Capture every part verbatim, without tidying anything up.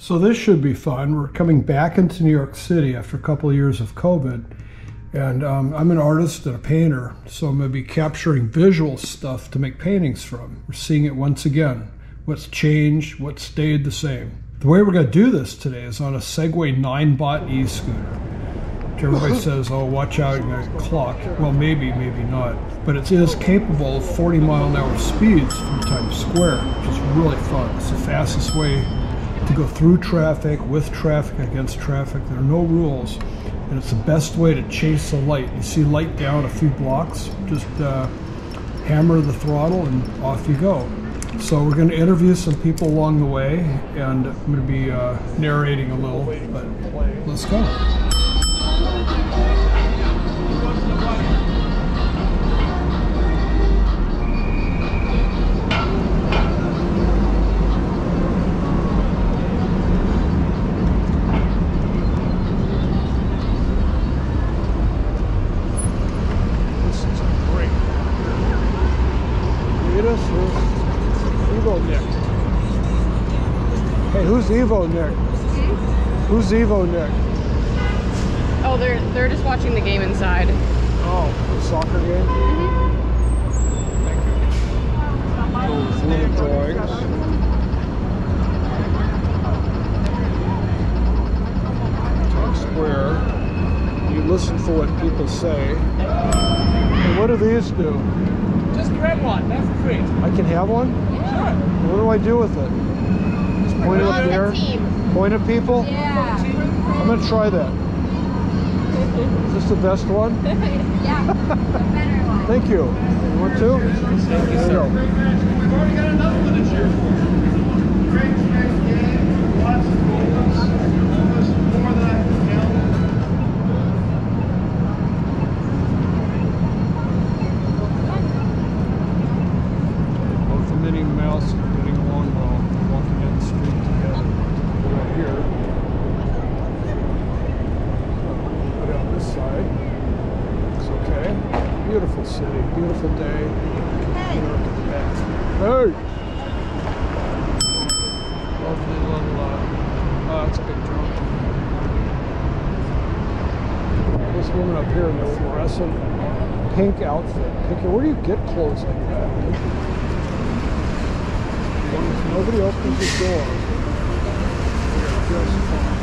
So this should be fun. We're coming back into New York City after a couple of years of COVID. And um, I'm an artist and a painter, so I'm going to be capturing visual stuff to make paintings from. We're seeing it once again. What's changed, what stayed the same. The way we're going to do this today is on a Segway Ninebot e-scooter. Everybody says, oh, watch out, you're going to clock. Well, maybe, maybe not. But it is capable of forty mile an hour speeds from Times Square, which is really fun. It's the fastest way to go through traffic, with traffic, against traffic. There are no rules. And it's the best way to chase the light. You see light down a few blocks, just uh, hammer the throttle and off you go. So we're going to interview some people along the way, and I'm going to be uh, narrating a little, but let's go. Evo Nick. Hmm? Who's Evo Nick? Oh, they're they're just watching the game inside. Oh, the soccer game? Mm-hmm. Thank you. Little drawings. Times Square. You listen for what people say. And what do these do? Just grab one, that's free. I can have one? Yeah. Sure. What do I do with it? Point it up there. Point at people? Yeah. I'm going to try that. Is this the best one? Yeah. The better one. Thank you. You want two? Thank you, sir. We've already got another one to cheer for. Great, great game. Lots of goals. Almost more than I can count. Both the Minnie Mouse and getting along well. Beautiful city, beautiful day. Hey! Hey. Lovely little, uh, oh, it's a big drone. This woman up here in the fluorescent pink outfit. Thinking, where do you get clothes like that? Nobody opens the door. Just fine.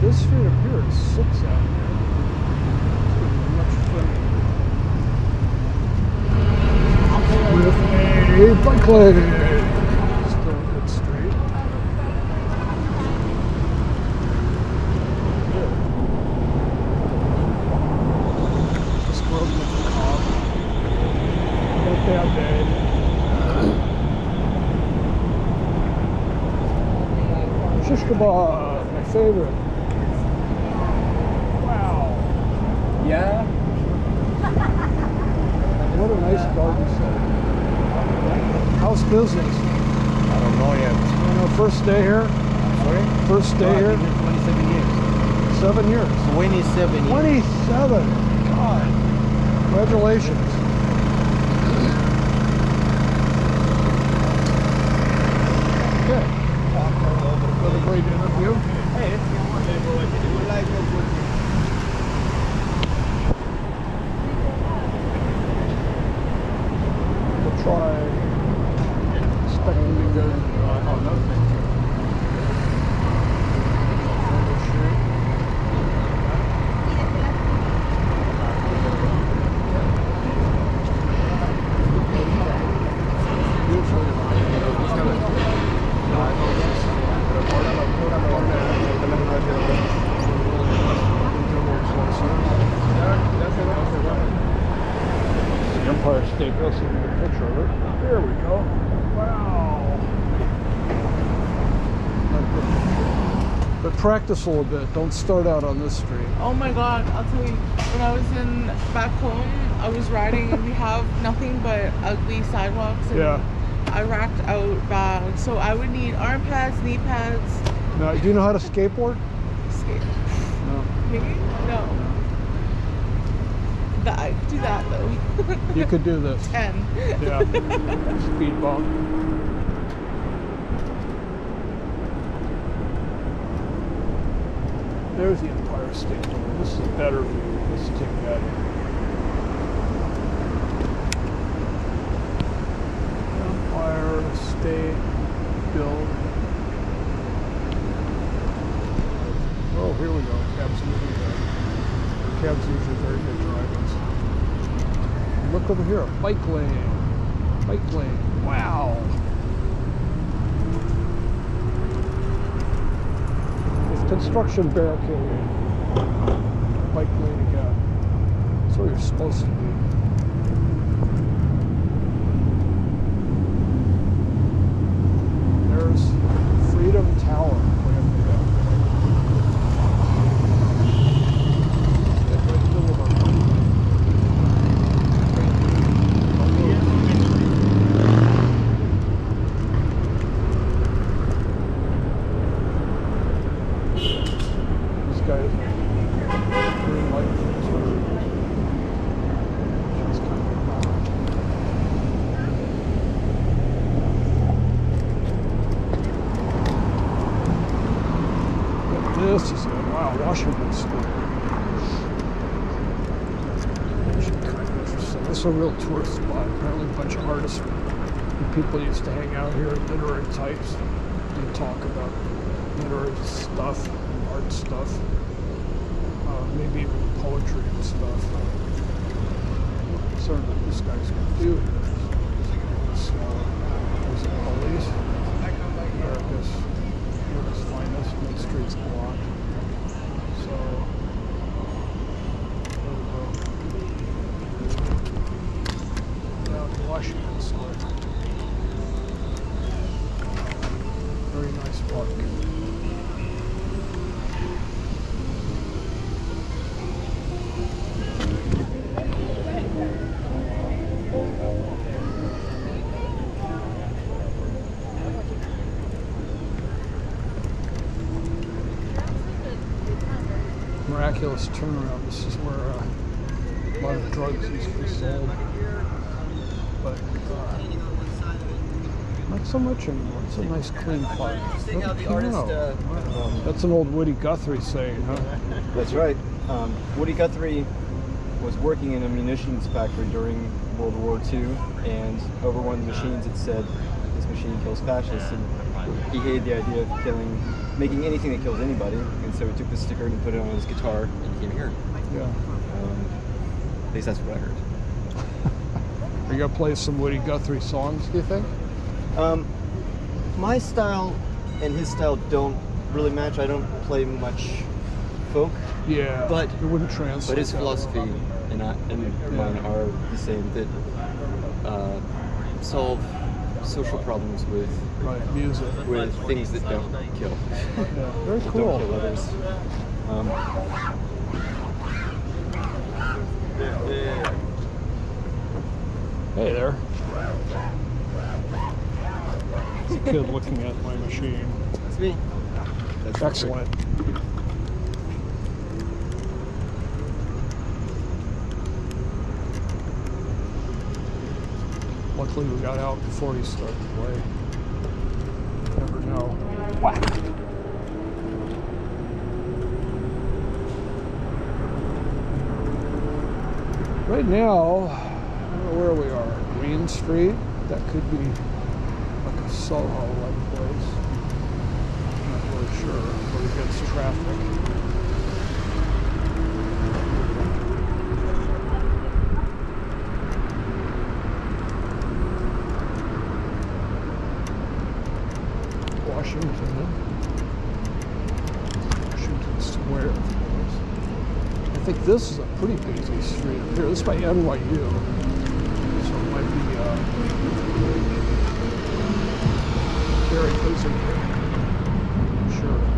Good street. Just broke with the car. Not a bad day. Shish kebab, my favorite. Wow. Yeah. What a nice garden set. How's business? I don't know yet. You know, first day here? Sorry? First day no, I've been here? twenty-seven years. Seven years? twenty-seven years. twenty-seven! God! Congratulations. Okay. Another great interview. Hey, if you want to go ahead and do like a good Empire State Building. Get a picture of it. There we go. Wow. But practice a little bit. Don't start out on this street. Oh my God! I'll tell you. When I was in back home, I was riding and we have nothing but ugly sidewalks. And yeah. I racked out bad. So I would need arm pads, knee pads. Now, do you know how to skateboard? Skate. No. Me? No. That, I could do that though. You could do this. Ten. Yeah. Speed bump. There's the Empire State Building. This is a better view. Let's take that in. Empire State Building. Oh, here we go. Cab's usually good. Cab's usually very good drivers. Look over here, a bike lane. Bike lane. Wow. It's construction barricade. Bike lane again. That's where you're supposed to be. A real tourist spot. Apparently a bunch of artists and people used to hang out here, literary types. They talk about literary stuff, and art stuff, uh, maybe even poetry and stuff. Sort of what this guy's gonna do here. Is he gonna go slow? There's the police. America's, America's finest, Main Street's blocked. So. Washington Square. Very nice park. Miraculous turnaround. This is where uh, a lot of drugs used to be sold. But uh, not so much anymore. It's a nice clean park. Uh, wow. That's an old Woody Guthrie saying, huh? That's right. Um, Woody Guthrie was working in a munitions factory during World War Two, and over one of the machines it said, "This machine kills fascists," and he hated the idea of killing, making anything that kills anybody, and so he took the sticker and put it on his guitar and came here. Yeah. Um, at least that's what I heard. Are you going to play some Woody Guthrie songs, do you think? Um, my style and his style don't really match. I don't play much folk. Yeah, but it wouldn't translate. But his philosophy and, I, and yeah. mine are the same, that uh, solve social problems with right, music, with things that don't kill. Yeah, very cool. Don't kill others. Um, yeah, yeah. Hey there. There's a kid looking at my machine. That's me. That's excellent. Great. Luckily we got out before he started to play. You never know. Whack! Right now, where we are, Green Street. That could be like a Soho-like place. I'm not really sure where it gets traffic. Washington. Washington Square, of course. I think this is a pretty busy street up here. This is by N Y U. Very busy here, I'm sure.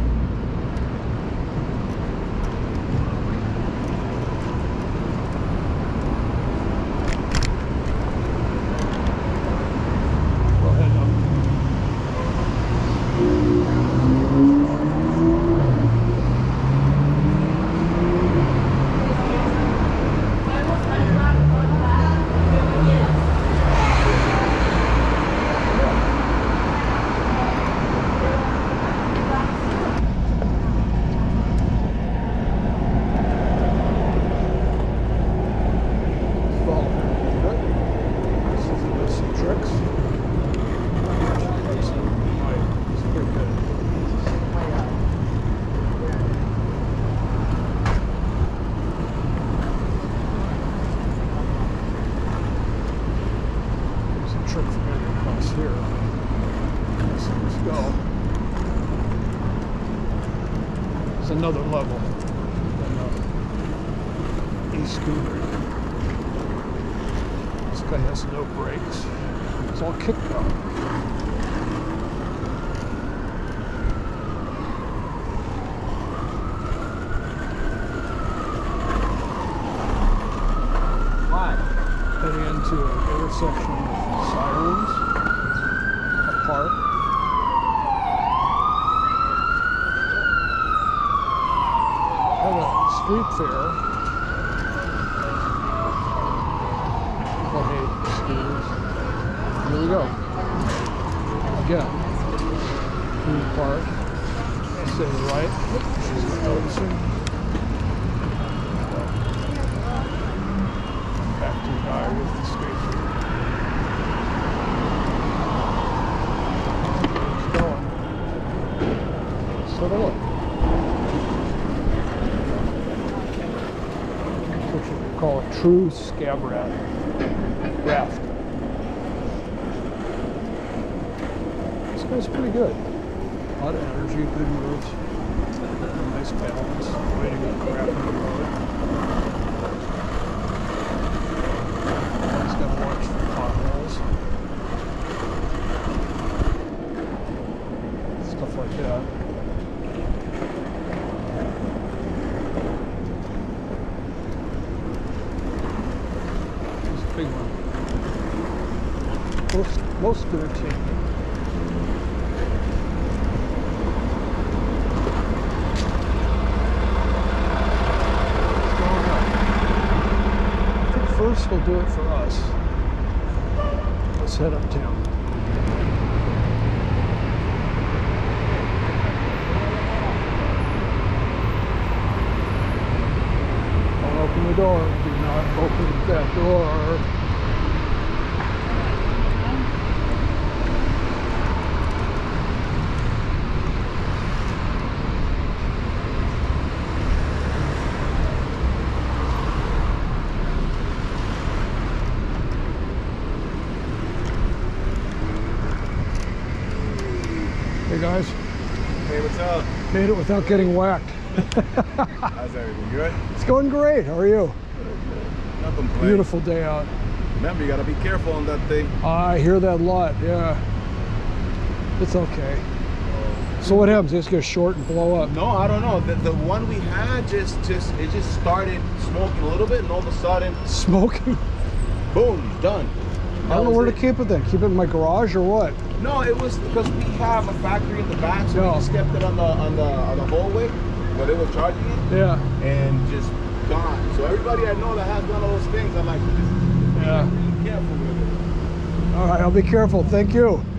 here. So let's go. It's another level than the e-scooter. This guy has no brakes. It's all kicked up. To an intersection with sirens, a park. Had a street fair. People hate scooters. Here we go. Again, food park. Stay right. She's not noticing. Back to the guy with the So look. That's what you would call a true scab rat. Raft. This guy's pretty good. A lot of energy, good moves, nice balance, way to get crap on the road. He's got to watch for potholes. Stuff like that. Big one. Most, most entertaining. I think first will do it for us. Let's head uptown. Don't open the door. Do not open that door. Hey guys. Hey, what's up? Made it without getting whacked. How's everything? Good? It's going great. How are you? Good. Nothing playing. Beautiful day out. Remember, you gotta be careful on that thing. I hear that a lot, yeah. It's okay. Oh. So what happens? It's gonna short and blow up? No, I don't know. The, the one we had just, just, it just started smoking a little bit and all of a sudden... Smoking? Boom, done. I don't know where it. to keep it then. Keep it in my garage or what? No, it was because we have a factory in the back, so no. we just kept it on the on the on the hallway where they were charging it. Yeah. And just gone. So everybody I know that has one of those things, I'm like, just yeah. be really careful with it. All right, I'll be careful. Thank you.